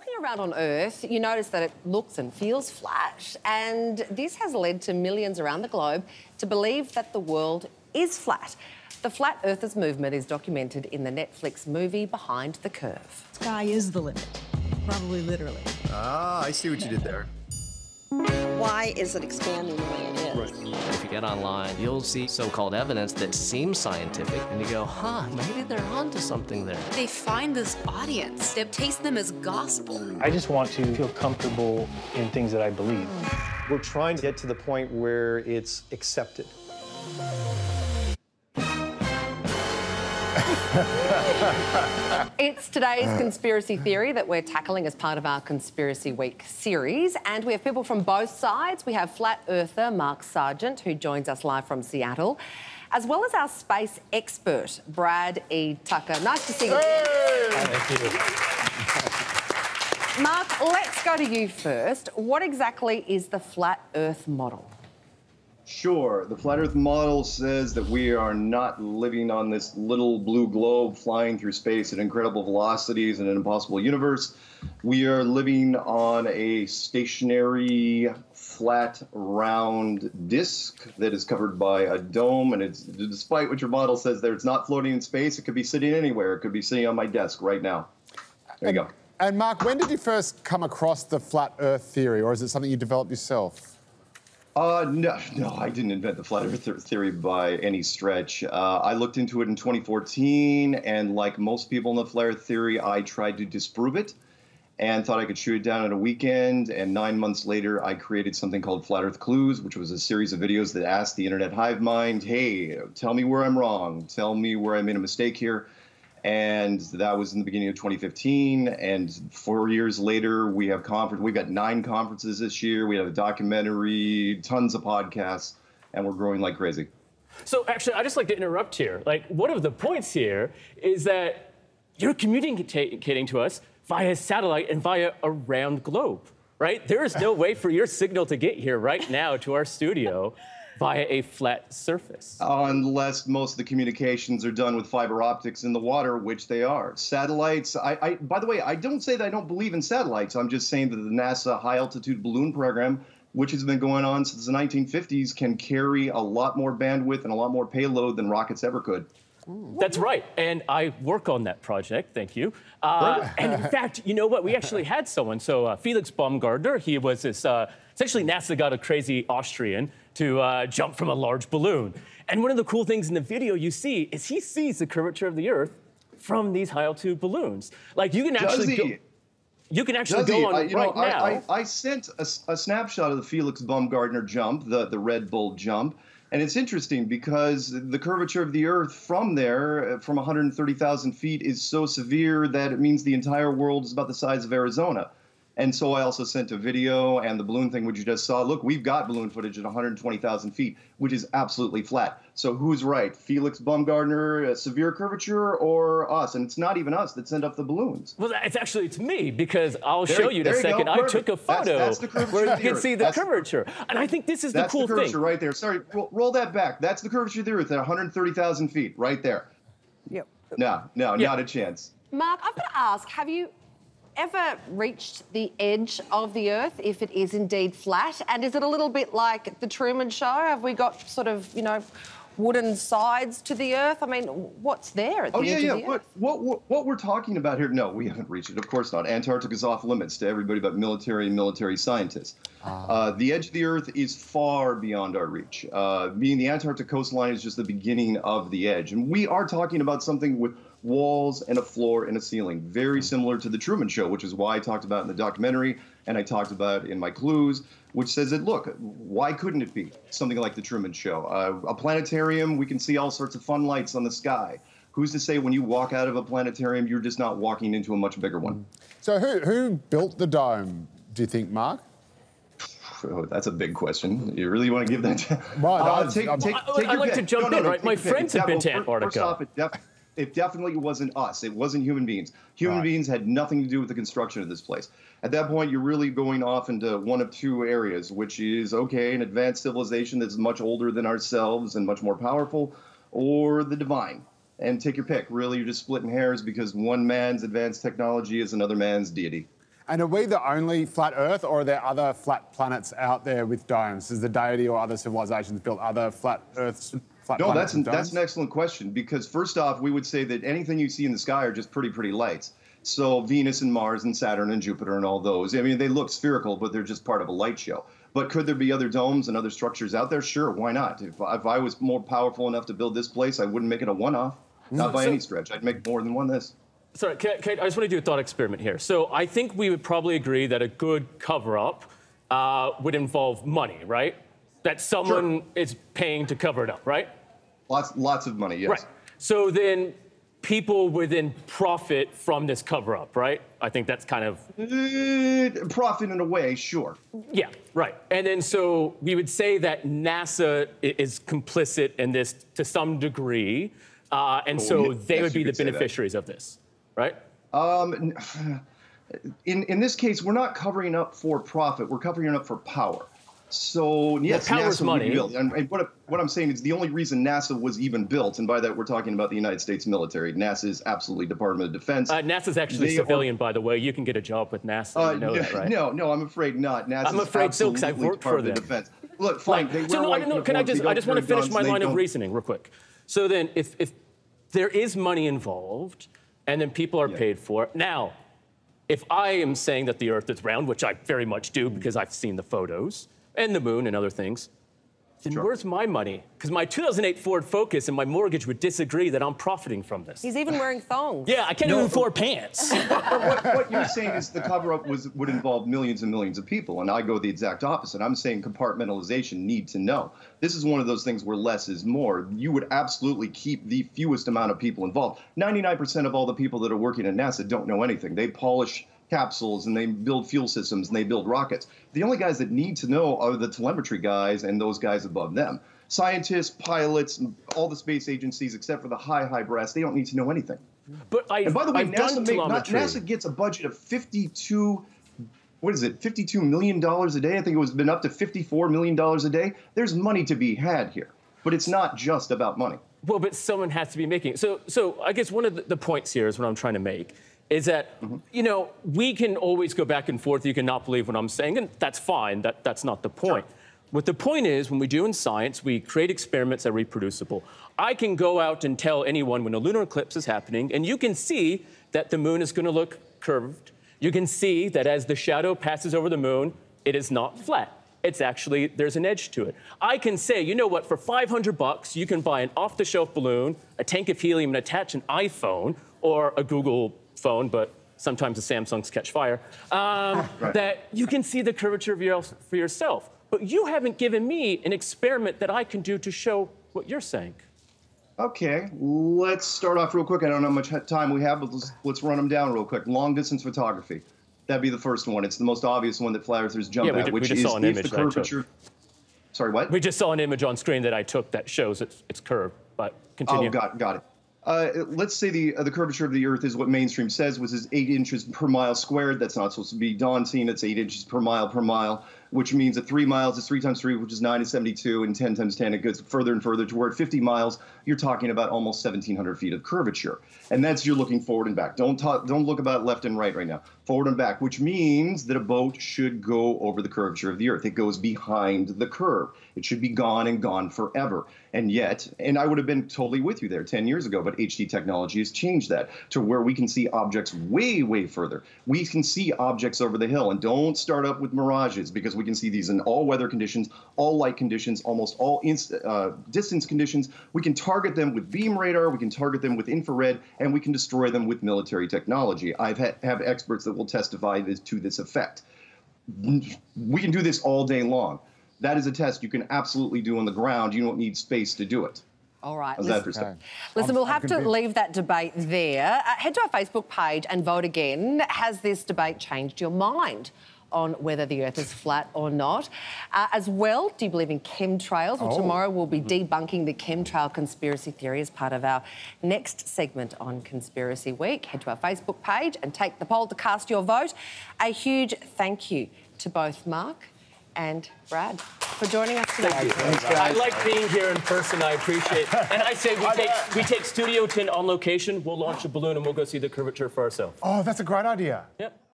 walking around on Earth, you notice that it looks and feels flat, and this has led to millions around the globe to believe that the world is flat. The Flat Earthers movement is documented in the Netflix movie Behind the Curve. Sky is the limit, probably literally. Ah, I see what you did there. Why is it expanding the way it is? Right. If you get online, you'll see so-called evidence that seems scientific, and you go, huh, maybe they're onto something there. They find this audience that takes them as gospel. I just want to feel comfortable in things that I believe. We're trying to get to the point where it's accepted. It's today's conspiracy theory that we're tackling as part of our Conspiracy Week series, and we have people from both sides. We have flat earther Mark Sargent, who joins us live from Seattle, as well as our space expert, Brad E. Tucker. Nice to see you. Thank you. Mark, let's go to you first. What exactly is the flat earth model? Sure. The Flat Earth model says that we are not living on this little blue globe flying through space at incredible velocities in an impossible universe. We are living on a stationary, flat, round disk that is covered by a dome. And it's, despite what your model says there, it's not floating in space. It could be sitting anywhere. It could be sitting on my desk right now. There you go. And Mark, when did you first come across the Flat Earth theory, or is it something you developed yourself? No, I didn't invent the Flat Earth theory by any stretch. I looked into it in 2014, and like most people in the Flat Earth theory, I tried to disprove it and thought I could shoot it down in a weekend. And 9 months later, I created something called Flat Earth Clues, which was a series of videos that asked the internet hive mind, hey, tell me where I'm wrong. Tell me where I made a mistake here. And that was in the beginning of 2015. And 4 years later, we have conference. We've got 9 conferences this year. We have a documentary, tons of podcasts, and we're growing like crazy. So actually, I just like to interrupt here. Like, one of the points here is that you're communicating to us via satellite and via a round globe, right? There is no way for your signal to get here right now to our studio. Via a flat surface. Unless most of the communications are done with fiber optics in the water, which they are. Satellites, by the way, I don't say that I don't believe in satellites. I'm just saying that the NASA high-altitude balloon program, which has been going on since the 1950s, can carry a lot more bandwidth and a lot more payload than rockets ever could. That's right, and I work on that project, thank you. And in fact, you know what, we actually had someone, so Felix Baumgartner, he was this, essentially NASA got a crazy Austrian to jump from a large balloon. And one of the cool things in the video you see is he sees the curvature of the Earth from these high-altitude balloons. Like, you can actually go on right now. I sent a snapshot of the Felix Baumgartner jump, the Red Bull jump, and it's interesting because the curvature of the Earth from there, from 130,000 feet, is so severe that it means the entire world is about the size of Arizona. And so I also sent a video and the balloon thing, which you just saw. Look, we've got balloon footage at 120,000 feet, which is absolutely flat. So who's right? Felix Baumgartner, severe curvature, or us? And it's not even us that sent up the balloons. Well, it's me, because I'll show you in a second. I took a photo where you can see the curvature. And I think this is the cool thing. That's the curvature right there. Sorry, roll that back. That's the curvature of the Earth at 130,000 feet right there. Yep. No, not a chance. Mark, I've got to ask, have you ever reached the edge of the Earth, if it is indeed flat? And is it a little bit like the Truman Show? Have we got sort of, you know, wooden sides to the Earth? I mean, what's there at the edge of the Earth? What we're talking about here, no, we haven't reached it. Of course not. Antarctica's off limits to everybody but military and military scientists. The edge of the Earth is far beyond our reach. Being the Antarctic coastline is just the beginning of the edge. And we are talking about something with walls and a floor and a ceiling, very similar to the Truman Show, which is why I talked about in the documentary and I talked about in my clues, which says that, look, why couldn't it be something like the Truman Show? A planetarium, we can see all sorts of fun lights on the sky. Who's to say when you walk out of a planetarium, you're just not walking into a much bigger one? So who built the dome, do you think, Mark? Oh, that's a big question. You really want to give that to... I'd like to jump in, right? My friends have been to Antarctica. It definitely wasn't us. It wasn't human beings. Human beings had nothing to do with the construction of this place. At that point, you're really going off into one of two areas, which is, okay, an advanced civilization that's much older than ourselves and much more powerful, or the divine. And take your pick. Really, you're just splitting hairs because one man's advanced technology is another man's deity. And are we the only flat Earth, or are there other flat planets out there with domes? Has the deity or other civilizations built other flat Earths? No, that's an excellent question, because first off, we would say that anything you see in the sky are just pretty lights. So Venus and Mars and Saturn and Jupiter and all those, I mean, they look spherical, but they're just part of a light show. But could there be other domes and other structures out there? Sure, why not? If I was more powerful enough to build this place, I wouldn't make it a one-off. Not by any stretch. I'd make more than one this. Sorry, Kate, I just want to do a thought experiment here. So I think we would probably agree that a good cover-up would involve money, right? That someone is paying to cover it up, right? Lots of money, yes. Right. So then people would then profit from this cover-up, right? I think that's kind of... profit in a way, sure. Yeah, right. And then so we would say that NASA is complicit in this to some degree, and so they would be the beneficiaries of this, right? In this case, we're not covering up for profit. We're covering up for power. So, yes, NASA would be built. And what I'm saying is the only reason NASA was even built, and by that we're talking about the United States military. NASA is absolutely Department of Defense. NASA's actually civilian, by the way. You can get a job with NASA. You know that, right? No, I'm afraid not. NASA's absolutely I've worked Department for them. Of Defense. Look, Frank, they wear white uniforms. I just want to finish my line of reasoning real quick. So then, if there is money involved, and then people are paid for it. Now, if I am saying that the Earth is round, which I very much do because I've seen the photos, and the moon and other things, then where's my money? Because my 2008 Ford Focus and my mortgage would disagree that I'm profiting from this. He's even wearing thongs. Yeah, I can't even afford pants. What you're saying is the cover-up would involve millions and millions of people, and I go the exact opposite. I'm saying compartmentalization, need to know. This is one of those things where less is more. You would absolutely keep the fewest amount of people involved. 99% of all the people that are working at NASA don't know anything. They polish capsules, and they build fuel systems, and they build rockets. The only guys that need to know are the telemetry guys and those guys above them. Scientists, pilots, all the space agencies, except for the high brass, they don't need to know anything. But and by the way, NASA gets a budget of $52 million a day. I think it was been up to $54 million a day. There's money to be had here, but it's not just about money. Well, but someone has to be making it. So I guess one of the points here is what I'm trying to make. Is that, you know, we can always go back and forth. You cannot believe what I'm saying, and that's fine. That's not the point. Sure. What the point is, when we do in science, we create experiments that are reproducible. I can go out and tell anyone when a lunar eclipse is happening, and you can see that the moon is going to look curved. You can see that as the shadow passes over the moon, it is not flat. It's actually, there's an edge to it. I can say, you know what, for $500, you can buy an off-the-shelf balloon, a tank of helium, and attach an iPhone or a Google phone, but sometimes the Samsungs catch fire, that you can see the curvature of for yourself. But you haven't given me an experiment that I can do to show what you're saying. Okay, let's start off real quick. I don't know how much time we have, but let's run them down real quick. Long-distance photography. That'd be the first one. It's the most obvious one that flat earthers jump at, which is if the curvature... Sorry, what? We just saw an image on screen that I took that shows it's curved, but continue. Oh, got it. Let's say the curvature of the Earth is what mainstream says, which is 8 inches per mile squared. That's not supposed to be daunting. It's 8 inches per mile, which means that 3 miles is 3 times 3, which is 9 is 72, and 10 times 10 it goes further and further. To where at 50 miles, you're talking about almost 1,700 feet of curvature, and that's you're looking forward and back. Don't look about left and right now. Forward and back, which means that a boat should go over the curvature of the Earth. It goes behind the curve. It should be gone and gone forever. And yet, and I would have been totally with you there 10 years ago, but HD technology has changed that to where we can see objects way further. We can see objects over the hill, and don't start up with mirages, because we can see these in all weather conditions, all light conditions, almost all distance conditions. We can target them with beam radar, we can target them with infrared, and we can destroy them with military technology. I have experts that will testify to this effect. We can do this all day long. That is a test you can absolutely do on the ground. You don't need space to do it. All right. Listen, we'll have to leave that debate there. Head to our Facebook page and vote again. Has this debate changed your mind on whether the Earth is flat or not? As well, do you believe in chemtrails? Well, tomorrow we'll be debunking the chemtrail conspiracy theory as part of our next segment on Conspiracy Week. Head to our Facebook page and take the poll to cast your vote. A huge thank you to both Mark and Brad for joining us today. Thank you. Thanks, I like being here in person. I appreciate it. And I say we take Studio 10 on location. We'll launch a balloon and we'll go see the curvature for ourselves. Oh, that's a great idea. Yep.